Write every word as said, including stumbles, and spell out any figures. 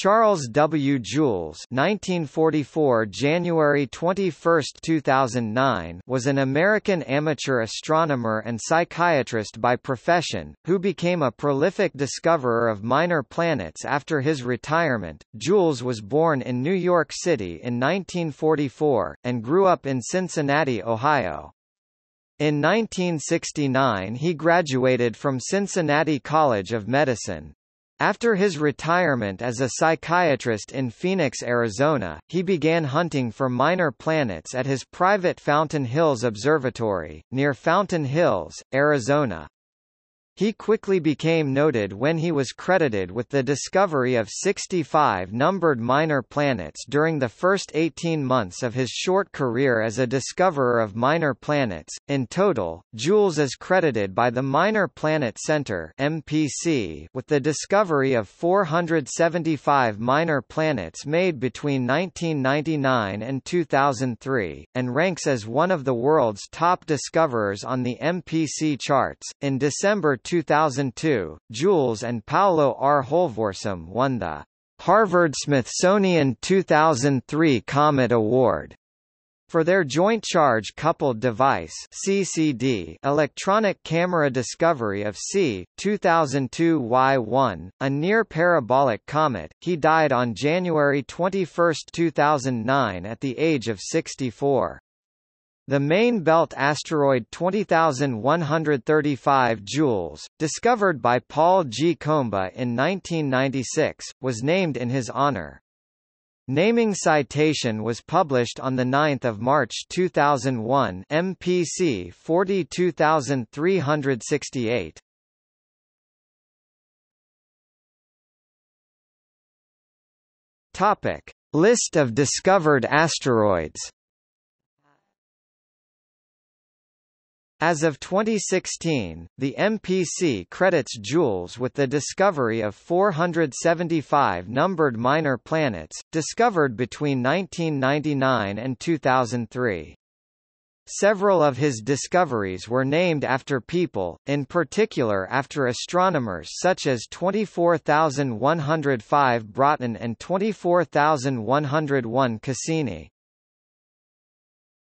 Charles W. Juels nineteen forty-four January twenty-first, two thousand nine was an American amateur astronomer and psychiatrist by profession, who became a prolific discoverer of minor planets after his retirement. Juels was born in New York City in nineteen forty-four, and grew up in Cincinnati, Ohio. In nineteen sixty-nine he graduated from Cincinnati College of Medicine. After his retirement as a psychiatrist in Phoenix, Arizona, he began hunting for minor planets at his private Fountain Hills Observatory, near Fountain Hills, Arizona. He quickly became noted when he was credited with the discovery of sixty-five numbered minor planets during the first eighteen months of his short career as a discoverer of minor planets. In total, Juels is credited by the Minor Planet Center (M P C) with the discovery of four hundred seventy-five minor planets made between nineteen ninety-nine and two thousand three, and ranks as one of the world's top discoverers on the M P C charts. In December two thousand two, Juels and Paolo R. Holvorsom won the Harvard-Smithsonian two thousand three Comet Award for their Joint Charge Coupled Device (C C D) electronic camera discovery of C two thousand two Y one, a near-parabolic comet. He died on January twenty-first, two thousand nine at the age of sixty-four. The main belt asteroid twenty thousand one hundred thirty-five Juels, discovered by Paul G. Comba in nineteen ninety-six, was named in his honor. Naming citation was published on the ninth of March two thousand one M P C forty-two thousand three hundred sixty-eight. Topic: List of discovered asteroids. As of twenty sixteen, the M P C credits Juels with the discovery of four hundred seventy-five numbered minor planets, discovered between nineteen ninety-nine and two thousand three. Several of his discoveries were named after people, in particular after astronomers such as twenty-four thousand one hundred five Broughton and twenty-four thousand one hundred one Cassini.